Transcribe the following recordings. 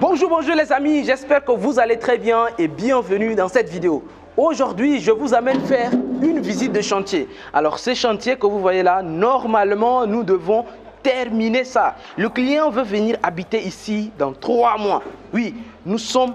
Bonjour, bonjour les amis, j'espère que vous allez très bien et bienvenue dans cette vidéo. Aujourd'hui, je vous amène faire une visite de chantier. Alors, ce chantier que vous voyez là, normalement, nous devons terminer ça. Le client veut venir habiter ici dans 3 mois. Oui, nous sommes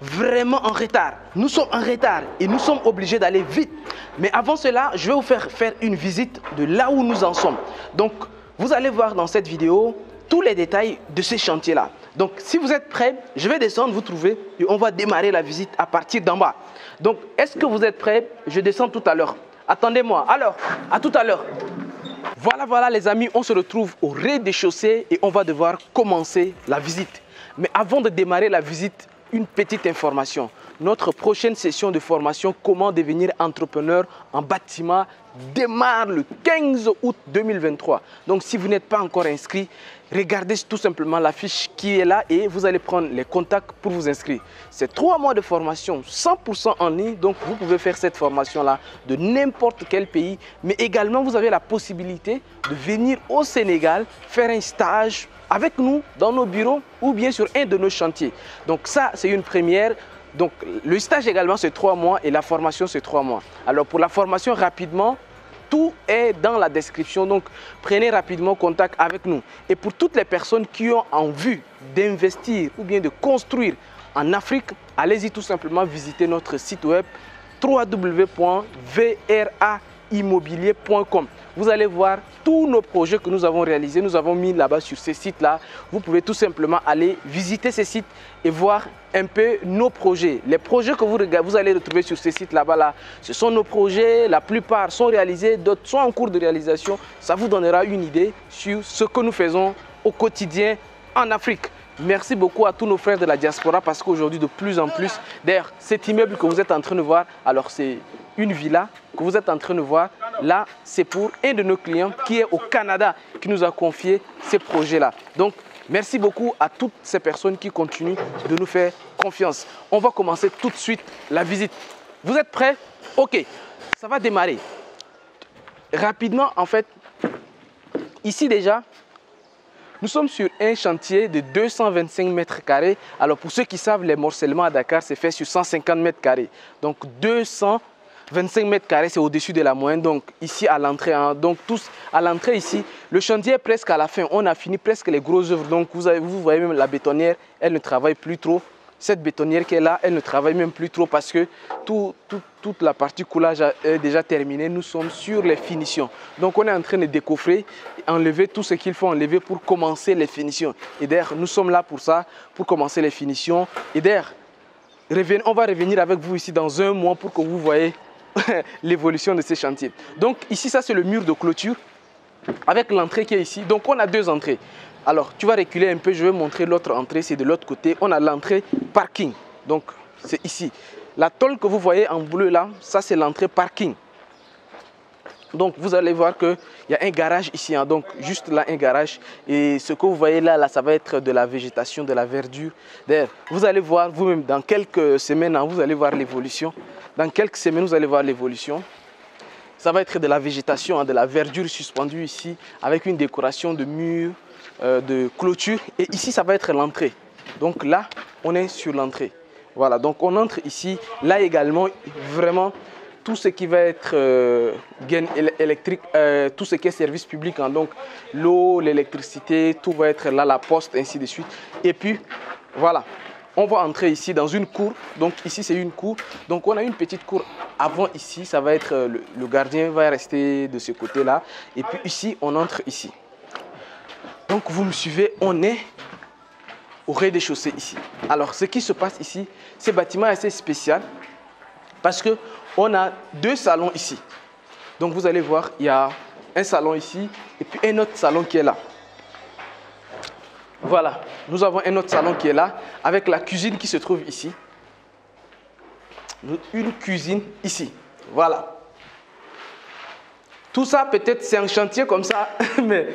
vraiment en retard. Nous sommes en retard et nous sommes obligés d'aller vite. Mais avant cela, je vais vous faire une visite de là où nous en sommes. Donc, vous allez voir dans cette vidéo tous les détails de ce chantier-là. Donc, si vous êtes prêts, je vais descendre, vous trouver, et on va démarrer la visite à partir d'en bas. Donc, est-ce que vous êtes prêts? Je descends tout à l'heure. Attendez-moi. Alors, à tout à l'heure. Voilà, voilà les amis, on se retrouve au rez-de-chaussée et on va devoir commencer la visite. Mais avant de démarrer la visite, une petite information. Notre prochaine session de formation « Comment devenir entrepreneur en bâtiment » démarre le 15 août 2023. Donc, si vous n'êtes pas encore inscrit, regardez tout simplement la fiche qui est là et vous allez prendre les contacts pour vous inscrire. C'est 3 mois de formation 100% en ligne, donc vous pouvez faire cette formation-là de n'importe quel pays. Mais également, vous avez la possibilité de venir au Sénégal faire un stage avec nous dans nos bureaux ou bien sur un de nos chantiers. Donc ça, c'est une première. Donc, le stage également, c'est 3 mois et la formation, c'est 3 mois. Alors, pour la formation, rapidement, tout est dans la description. Donc, prenez rapidement contact avec nous. Et pour toutes les personnes qui ont envie d'investir ou bien de construire en Afrique, allez-y tout simplement visiter notre site web www.vraimmobilier.com. Vous allez voir tous nos projets que nous avons réalisés. Nous avons mis là-bas sur ces sites-là. Vous pouvez tout simplement aller visiter ces sites et voir un peu nos projets. Les projets que vous allez retrouver sur ces sites là-bas, là, ce sont nos projets. La plupart sont réalisés, d'autres sont en cours de réalisation. Ça vous donnera une idée sur ce que nous faisons au quotidien en Afrique. Merci beaucoup à tous nos frères de la diaspora parce qu'aujourd'hui, de plus en plus, d'ailleurs, cet immeuble que vous êtes en train de voir, alors c'est une villa que vous êtes en train de voir, là, c'est pour un de nos clients qui est au Canada, qui nous a confié ces projets-là. Donc, merci beaucoup à toutes ces personnes qui continuent de nous faire confiance. On va commencer tout de suite la visite. Vous êtes prêts? Ok, ça va démarrer. Rapidement, en fait, ici déjà, nous sommes sur un chantier de 225 mètres carrés. Alors, pour ceux qui savent, les morcellements à Dakar, c'est fait sur 150 mètres carrés. Donc, 225 mètres carrés, c'est au-dessus de la moyenne. Donc, ici, à l'entrée, hein. Donc, tous à l'entrée ici, le chantier est presque à la fin. On a fini presque les grosses œuvres. Donc, vous voyez même la bétonnière, elle ne travaille plus trop. Cette bétonnière qui est là, elle ne travaille même plus trop parce que toute la partie coulage est déjà terminée. Nous sommes sur les finitions. Donc, on est en train de décoffrer, enlever tout ce qu'il faut enlever pour commencer les finitions. Et d'ailleurs, nous sommes là pour ça, pour commencer les finitions. Et d'ailleurs, on va revenir avec vous ici dans 1 mois pour que vous voyez l'évolution de ces chantiers. Donc, ici, ça, c'est le mur de clôture avec l'entrée qui est ici. Donc, on a 2 entrées. Alors, tu vas reculer un peu. Je vais montrer l'autre entrée. C'est de l'autre côté. On a l'entrée parking. Donc, c'est ici. La tôle que vous voyez en bleu là, ça, c'est l'entrée parking. Donc, vous allez voir qu'il y a un garage ici. Hein. Donc, juste là, un garage. Et ce que vous voyez là, ça va être de la végétation, de la verdure. D'ailleurs, vous allez voir vous-même dans quelques semaines, hein, vous allez voir l'évolution. Dans quelques semaines, vous allez voir l'évolution. Ça va être de la végétation, hein, de la verdure suspendue ici, avec une décoration de murs, de clôture. Et ici, ça va être l'entrée. Donc là, on est sur l'entrée. Voilà, donc on entre ici. Là également, vraiment, tout ce qui va être gain électrique, tout ce qui est service public, hein, donc l'eau, l'électricité, tout va être là, la poste, ainsi de suite. Et puis, voilà, on va entrer ici dans une cour. Donc ici, c'est une cour. Donc on a une petite cour avant ici. Ça va être, le gardien va rester de ce côté-là. Et puis ici, on entre ici. Donc vous me suivez, on est au rez-de-chaussée ici. Alors, ce qui se passe ici, ce bâtiment est assez spécial parce qu'on a 2 salons ici. Donc, vous allez voir, il y a un salon ici et puis un autre salon qui est là. Voilà, nous avons un autre salon qui est là avec la cuisine qui se trouve ici. Une cuisine ici, voilà. Tout ça, peut-être, c'est un chantier comme ça, mais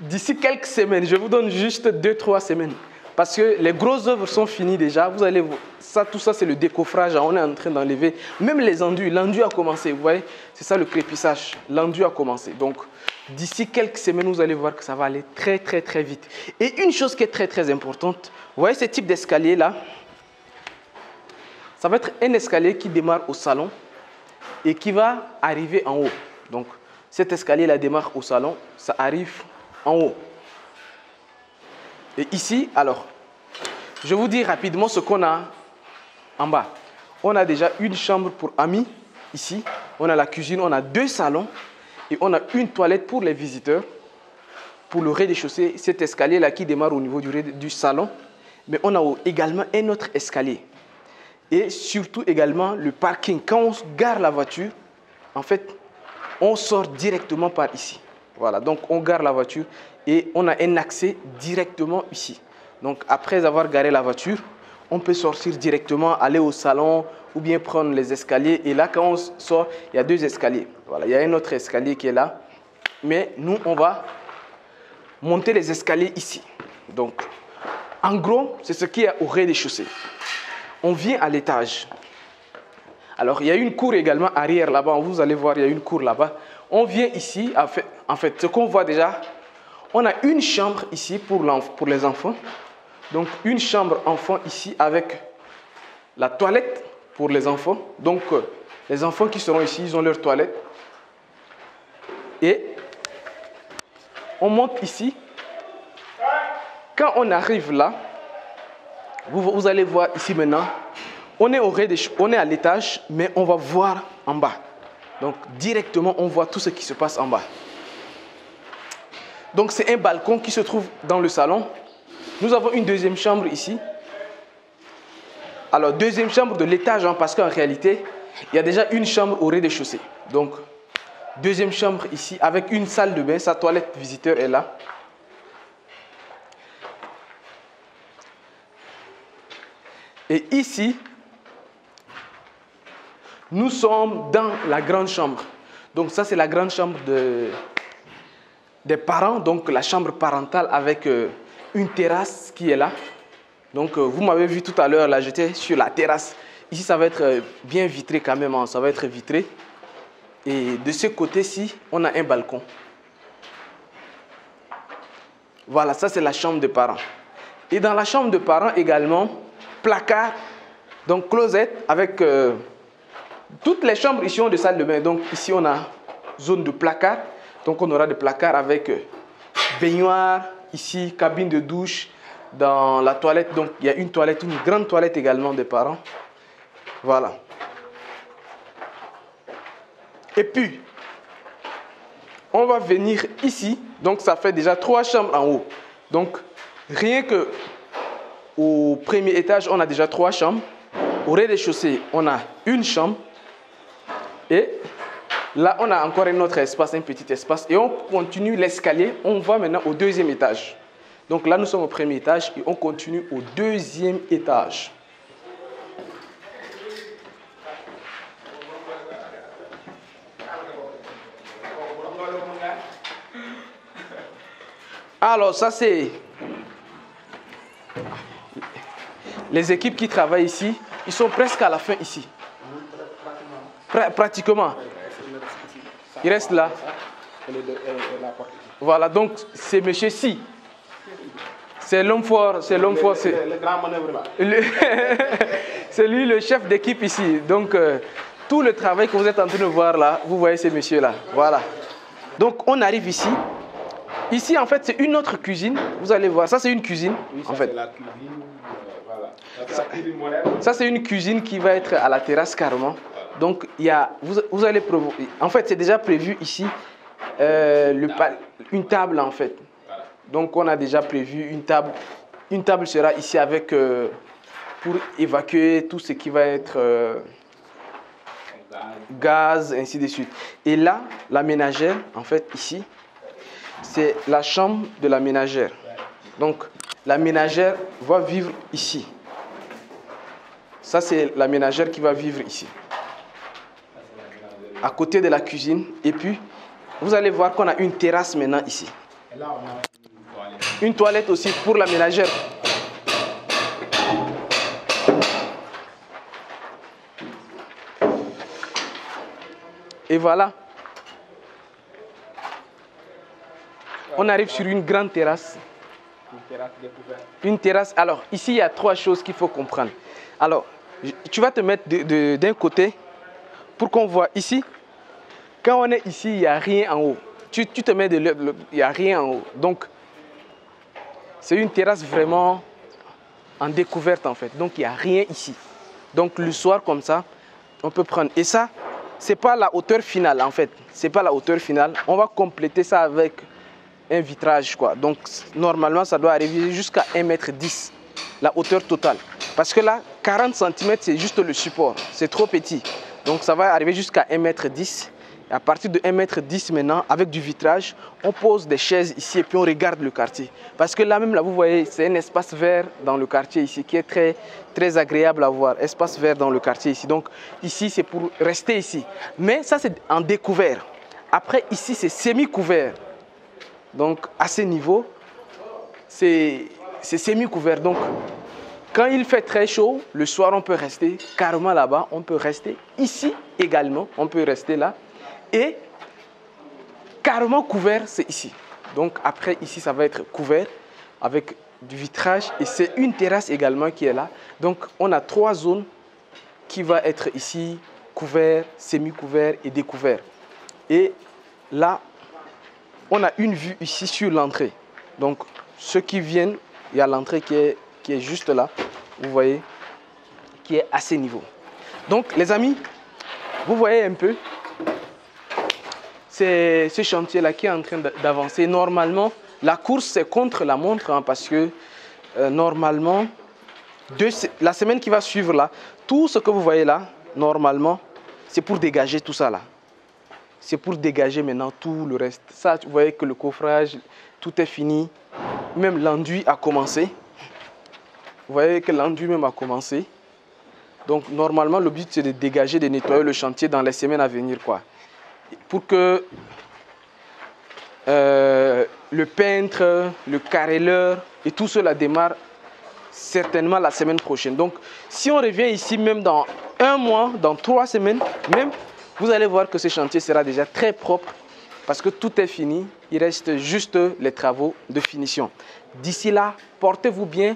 d'ici quelques semaines, je vous donne juste 2-3 semaines. Parce que les grosses œuvres sont finies déjà. Vous allez voir, ça, tout ça, c'est le décoffrage. On est en train d'enlever. Même les enduits. L'enduit a commencé, vous voyez. C'est ça le crépissage. L'enduit a commencé. Donc, D'ici quelques semaines, vous allez voir que ça va aller très, très, très vite. Et une chose qui est très, très importante, vous voyez ce type d'escalier-là? Ça va être un escalier qui démarre au salon et qui va arriver en haut. Donc, cet escalier-là démarre au salon, ça arrive en haut. Et ici, alors, je vous dis rapidement ce qu'on a en bas. On a déjà une chambre pour amis, ici. On a la cuisine, on a deux salons. Et on a une toilette pour les visiteurs. Pour le rez-de-chaussée, cet escalier-là qui démarre au niveau du salon. Mais on a également un autre escalier. Et surtout également le parking. Quand on gare la voiture, en fait, on sort directement par ici. Voilà, donc on gare la voiture et on a un accès directement ici. Donc après avoir garé la voiture, on peut sortir directement, aller au salon ou bien prendre les escaliers. Et là, quand on sort, il y a deux escaliers. Voilà, il y a un autre escalier qui est là. Mais nous, on va monter les escaliers ici. Donc, en gros, c'est ce qu'il y a au rez-de-chaussée. On vient à l'étage. Alors, il y a une cour également arrière là-bas. Vous allez voir, il y a une cour là-bas. On vient ici. En fait, ce qu'on voit déjà, on a une chambre ici pour les enfants. Donc, une chambre enfant ici avec la toilette pour les enfants. Donc, les enfants qui seront ici, ils ont leur toilette. Et on monte ici. Quand on arrive là, vous allez voir ici maintenant, on est à l'étage, mais on va voir en bas. Donc, directement, on voit tout ce qui se passe en bas. Donc, c'est un balcon qui se trouve dans le salon. Nous avons une deuxième chambre ici. Alors, deuxième chambre de l'étage, hein, parce qu'en réalité, il y a déjà une chambre au rez-de-chaussée. Donc, deuxième chambre ici, avec une salle de bain. Sa toilette visiteur est là. Et ici, nous sommes dans la grande chambre. Donc, ça, c'est la grande chambre des parents. Donc, la chambre parentale avec... une terrasse qui est là. Donc, vous m'avez vu tout à l'heure, là, j'étais sur la terrasse. Ici, ça va être bien vitré quand même, hein, ça va être vitré. Et de ce côté-ci, on a un balcon. Voilà, ça, c'est la chambre de parents. Et dans la chambre de parents également, placard, donc closet, avec... toutes les chambres ici ont des salles de bain. Donc, ici, on a zone de placard. Donc, on aura des placards avec baignoire, ici, cabine de douche, dans la toilette. Donc, il y a une toilette, une grande toilette également des parents. Voilà. Et puis, on va venir ici. Donc, ça fait déjà trois chambres en haut. Donc, rien que au premier étage, on a déjà trois chambres. Au rez-de-chaussée, on a une chambre. Et là, on a encore un autre espace, un petit espace. Et on continue l'escalier. On va maintenant au deuxième étage. Donc là, nous sommes au premier étage et on continue au deuxième étage. Alors, ça, c'est... les équipes qui travaillent ici, ils sont presque à la fin ici. Pratiquement. Il reste là. Voilà, donc c'est monsieur-ci. C'est l'homme fort, c'est l'homme fort. C'est le grand manœuvre là. C'est lui le chef d'équipe ici. Donc, tout le travail que vous êtes en train de voir là, vous voyez ces messieurs-là. Voilà. Donc, on arrive ici. Ici, en fait, c'est une autre cuisine. Vous allez voir, ça c'est une cuisine. Oui, ça, en fait. La cuisine, voilà. Ça c'est une cuisine qui va être à la terrasse carrément. Donc, il y a, vous allez provoquer. En fait, c'est déjà prévu ici une table, en fait. Voilà. Donc, on a déjà prévu une table. Une table sera ici avec pour évacuer tout ce qui va être gaz, ainsi de suite. Et là, la ménagère, en fait, ici, c'est la chambre de la ménagère. Donc, la ménagère va vivre ici. Ça, c'est la ménagère qui va vivre ici, à côté de la cuisine. Et puis, vous allez voir qu'on a une terrasse maintenant ici. Et là, on a une toilette aussi pour la ménagère. Et voilà. On arrive sur une grande terrasse. Une terrasse découverte. Une terrasse. Alors, ici, il y a trois choses qu'il faut comprendre. Alors, tu vas te mettre d'un côté pour qu'on voit ici. Quand on est ici, il n'y a rien en haut. Tu te mets de l'autre, il n'y a rien en haut. Donc, c'est une terrasse vraiment en découverte en fait. Donc, il n'y a rien ici. Donc, le soir comme ça, on peut prendre. Et ça, ce n'est pas la hauteur finale en fait. Ce n'est pas la hauteur finale. On va compléter ça avec un vitrage quoi. Donc, normalement, ça doit arriver jusqu'à 1,10 m, la hauteur totale. Parce que là, 40 cm, c'est juste le support. C'est trop petit. Donc, ça va arriver jusqu'à 1,10 m. À partir de 1,10 m maintenant, avec du vitrage, on pose des chaises ici et puis on regarde le quartier. Parce que là même, là, vous voyez, c'est un espace vert dans le quartier ici qui est très, très agréable à voir. Espace vert dans le quartier ici. Donc ici, c'est pour rester ici. Mais ça, c'est en découvert. Après, ici, c'est semi-couvert. Donc à ce niveau, c'est semi-couvert. Donc quand il fait très chaud, le soir, on peut rester carrément là-bas. On peut rester ici également. On peut rester là. Et carrément couvert, c'est ici. Donc après, ici, ça va être couvert avec du vitrage. Et c'est une terrasse également qui est là. Donc on a trois zones qui vont être ici, couvert, semi-couvert et découvert. Et là, on a une vue ici sur l'entrée. Donc ceux qui viennent, il y a l'entrée qui est juste là. Vous voyez, qui est à ce niveau. Donc les amis, vous voyez un peu. C'est ce chantier-là qui est en train d'avancer. Normalement, la course, c'est contre la montre hein, parce que normalement, la semaine qui va suivre, là, tout ce que vous voyez là, normalement, c'est pour dégager tout ça là. C'est pour dégager maintenant tout le reste. Ça, vous voyez que le coffrage, tout est fini. Même l'enduit a commencé. Vous voyez que l'enduit même a commencé. Donc, normalement, le but, c'est de dégager, de nettoyer le chantier dans les semaines à venir, quoi. Pour que le peintre, le carreleur et tout cela démarre certainement la semaine prochaine. Donc, si on revient ici même dans un mois, dans 3 semaines, même, vous allez voir que ce chantier sera déjà très propre parce que tout est fini. Il reste juste les travaux de finition. D'ici là, portez-vous bien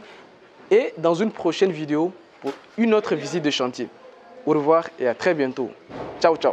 et dans une prochaine vidéo pour une autre visite de chantier. Au revoir et à très bientôt. Ciao, ciao.